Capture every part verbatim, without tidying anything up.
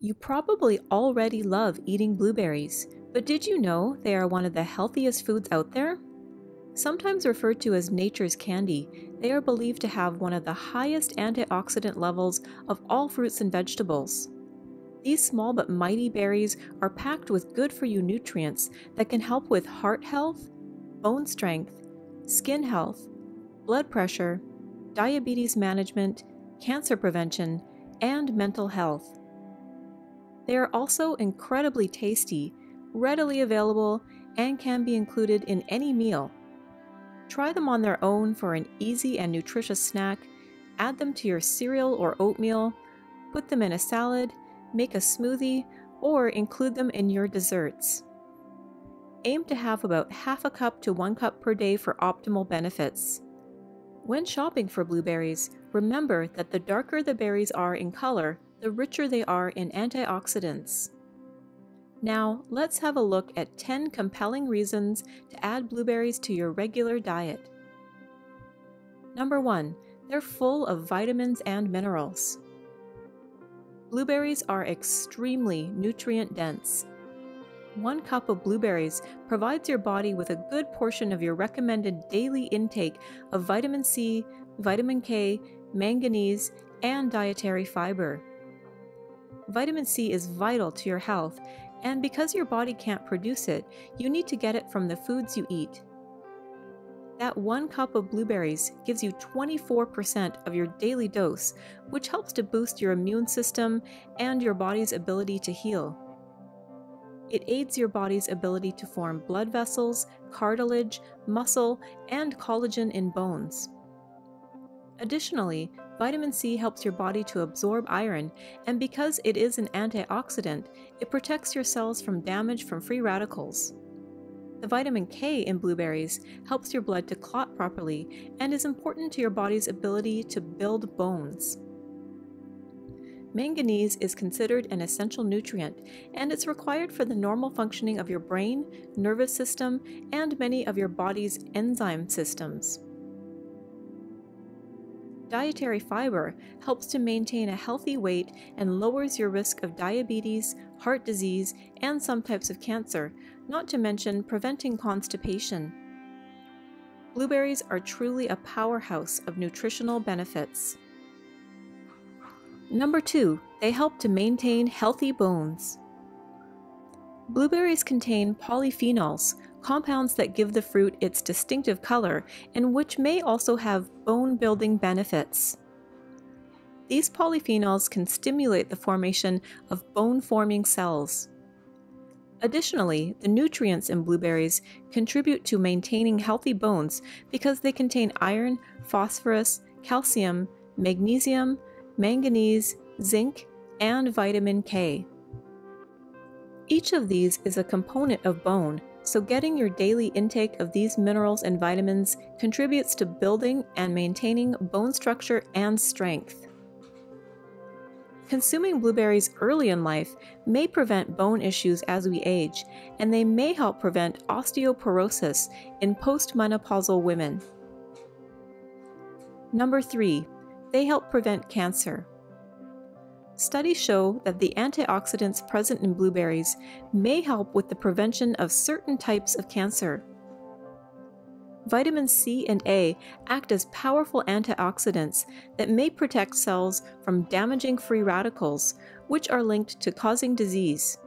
You probably already love eating blueberries, but did you know they are one of the healthiest foods out there? Sometimes referred to as nature's candy, they are believed to have one of the highest antioxidant levels of all fruits and vegetables. These small but mighty berries are packed with good-for-you nutrients that can help with heart health, bone strength, skin health, blood pressure, diabetes management, cancer prevention, and mental health. They are also incredibly tasty, readily available, and can be included in any meal. Try them on their own for an easy and nutritious snack, add them to your cereal or oatmeal, put them in a salad, make a smoothie, or include them in your desserts. Aim to have about half a cup to one cup per day for optimal benefits. When shopping for blueberries, remember that the darker the berries are in color, the richer they are in antioxidants. Now, let's have a look at ten compelling reasons to add blueberries to your regular diet. Number one, they're full of vitamins and minerals. Blueberries are extremely nutrient dense. One cup of blueberries provides your body with a good portion of your recommended daily intake of vitamin C, vitamin K, manganese, and dietary fiber. Vitamin C is vital to your health, and because your body can't produce it, you need to get it from the foods you eat. That one cup of blueberries gives you twenty-four percent of your daily dose, which helps to boost your immune system and your body's ability to heal. It aids your body's ability to form blood vessels, cartilage, muscle, and collagen in bones. Additionally, vitamin C helps your body to absorb iron, and because it is an antioxidant, it protects your cells from damage from free radicals. The vitamin K in blueberries helps your blood to clot properly and is important to your body's ability to build bones. Manganese is considered an essential nutrient, and it's required for the normal functioning of your brain, nervous system, and many of your body's enzyme systems. Dietary fiber helps to maintain a healthy weight and lowers your risk of diabetes, heart disease, and some types of cancer, not to mention preventing constipation. Blueberries are truly a powerhouse of nutritional benefits. Number two, they help to maintain healthy bones. Blueberries contain polyphenols, compounds that give the fruit its distinctive color and which may also have bone-building benefits. These polyphenols can stimulate the formation of bone-forming cells. Additionally, the nutrients in blueberries contribute to maintaining healthy bones because they contain iron, phosphorus, calcium, magnesium, manganese, zinc, and vitamin K. Each of these is a component of bone, so getting your daily intake of these minerals and vitamins contributes to building and maintaining bone structure and strength. Consuming blueberries early in life may prevent bone issues as we age, and they may help prevent osteoporosis in postmenopausal women. Number three, they help prevent cancer. Studies show that the antioxidants present in blueberries may help with the prevention of certain types of cancer. Vitamins C and A act as powerful antioxidants that may protect cells from damaging free radicals, which are linked to causing disease.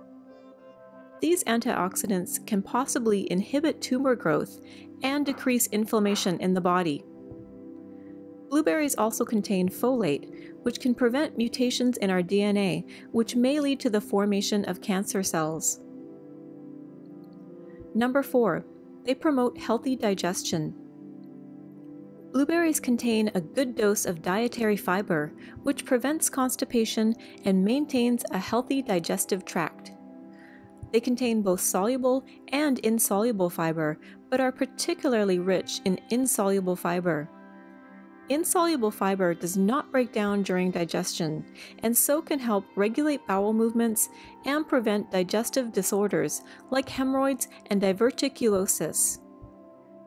These antioxidants can possibly inhibit tumor growth and decrease inflammation in the body. Blueberries also contain folate, which can prevent mutations in our D N A, which may lead to the formation of cancer cells. Number four, they promote healthy digestion. Blueberries contain a good dose of dietary fiber, which prevents constipation and maintains a healthy digestive tract. They contain both soluble and insoluble fiber, but are particularly rich in insoluble fiber. Insoluble fiber does not break down during digestion, and so can help regulate bowel movements and prevent digestive disorders like hemorrhoids and diverticulosis.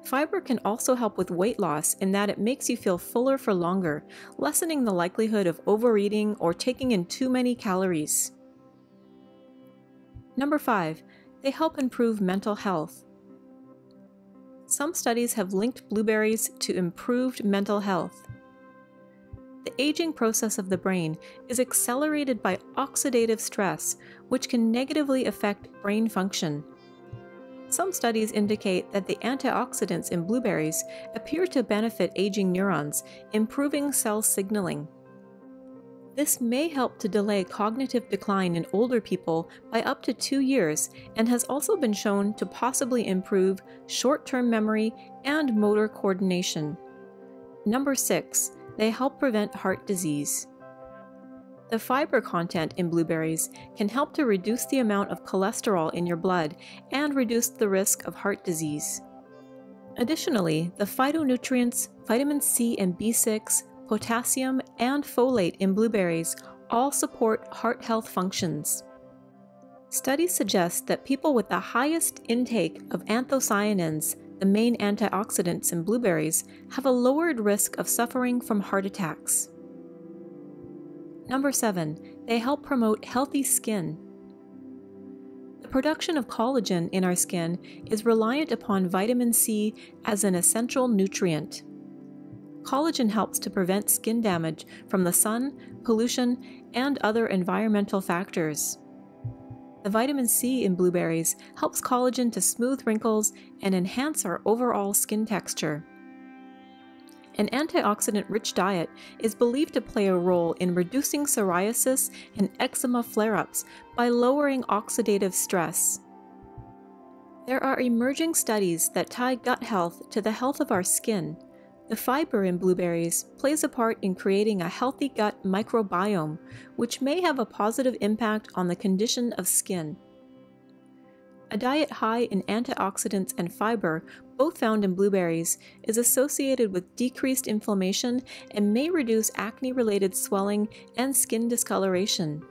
Fiber can also help with weight loss in that it makes you feel fuller for longer, lessening the likelihood of overeating or taking in too many calories. Number five, they help improve mental health. Some studies have linked blueberries to improved mental health. The aging process of the brain is accelerated by oxidative stress, which can negatively affect brain function. Some studies indicate that the antioxidants in blueberries appear to benefit aging neurons, improving cell signaling. This may help to delay cognitive decline in older people by up to two years and has also been shown to possibly improve short-term memory and motor coordination. Number six, they help prevent heart disease. The fiber content in blueberries can help to reduce the amount of cholesterol in your blood and reduce the risk of heart disease. Additionally, the phytonutrients, vitamin C and B six, potassium, and folate in blueberries all support heart health functions. Studies suggest that people with the highest intake of anthocyanins, the main antioxidants in blueberries, have a lowered risk of suffering from heart attacks. Number seven, they help promote healthy skin. The production of collagen in our skin is reliant upon vitamin C as an essential nutrient. Collagen helps to prevent skin damage from the sun, pollution, and other environmental factors. The vitamin C in blueberries helps collagen to smooth wrinkles and enhance our overall skin texture. An antioxidant-rich diet is believed to play a role in reducing psoriasis and eczema flare-ups by lowering oxidative stress. There are emerging studies that tie gut health to the health of our skin. The fiber in blueberries plays a part in creating a healthy gut microbiome, which may have a positive impact on the condition of skin. A diet high in antioxidants and fiber, both found in blueberries, is associated with decreased inflammation and may reduce acne-related swelling and skin discoloration.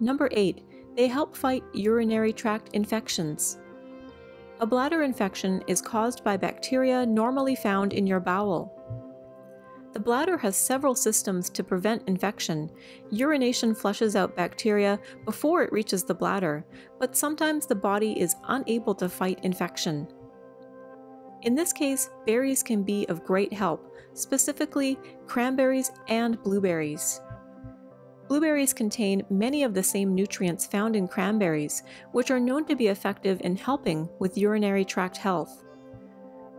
Number eight, they help fight urinary tract infections. A bladder infection is caused by bacteria normally found in your bowel. The bladder has several systems to prevent infection. Urination flushes out bacteria before it reaches the bladder, but sometimes the body is unable to fight infection. In this case, berries can be of great help, specifically cranberries and blueberries. Blueberries contain many of the same nutrients found in cranberries, which are known to be effective in helping with urinary tract health.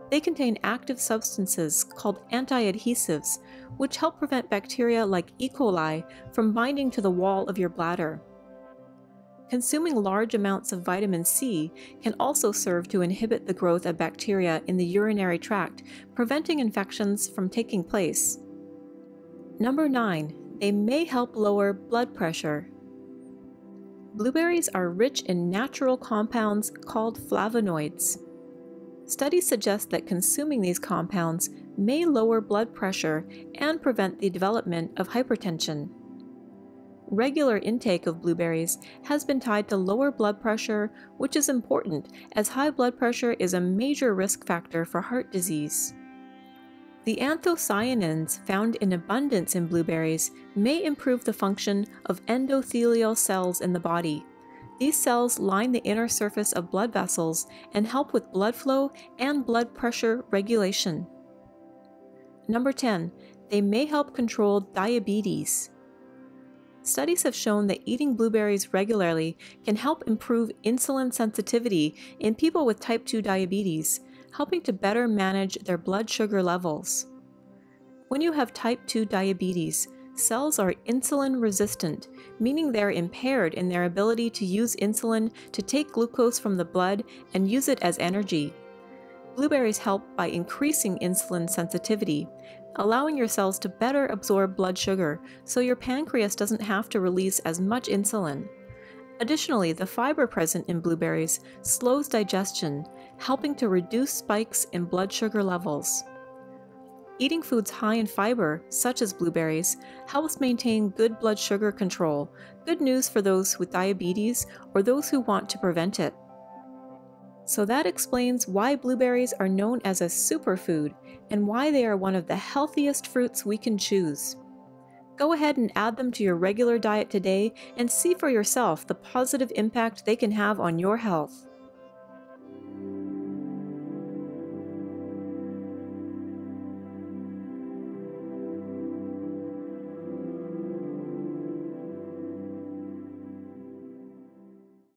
They contain active substances called anti-adhesives, which help prevent bacteria like E. coli from binding to the wall of your bladder. Consuming large amounts of vitamin C can also serve to inhibit the growth of bacteria in the urinary tract, preventing infections from taking place. Number nine. They may help lower blood pressure. Blueberries are rich in natural compounds called flavonoids. Studies suggest that consuming these compounds may lower blood pressure and prevent the development of hypertension. Regular intake of blueberries has been tied to lower blood pressure, which is important as high blood pressure is a major risk factor for heart disease. The anthocyanins found in abundance in blueberries may improve the function of endothelial cells in the body. These cells line the inner surface of blood vessels and help with blood flow and blood pressure regulation. Number ten, they may help control diabetes. Studies have shown that eating blueberries regularly can help improve insulin sensitivity in people with type two diabetes, helping to better manage their blood sugar levels. When you have type two diabetes, cells are insulin resistant, meaning they're impaired in their ability to use insulin to take glucose from the blood and use it as energy. Blueberries help by increasing insulin sensitivity, allowing your cells to better absorb blood sugar so your pancreas doesn't have to release as much insulin. Additionally, the fiber present in blueberries slows digestion, helping to reduce spikes in blood sugar levels. Eating foods high in fiber, such as blueberries, helps maintain good blood sugar control, good news for those with diabetes or those who want to prevent it. So that explains why blueberries are known as a superfood and why they are one of the healthiest fruits we can choose. Go ahead and add them to your regular diet today and see for yourself the positive impact they can have on your health.